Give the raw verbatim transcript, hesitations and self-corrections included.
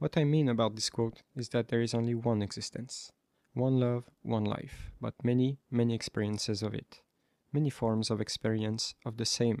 What I mean about this quote is that there is only one existence, one love, one life, but many, many experiences of it, many forms of experience of the same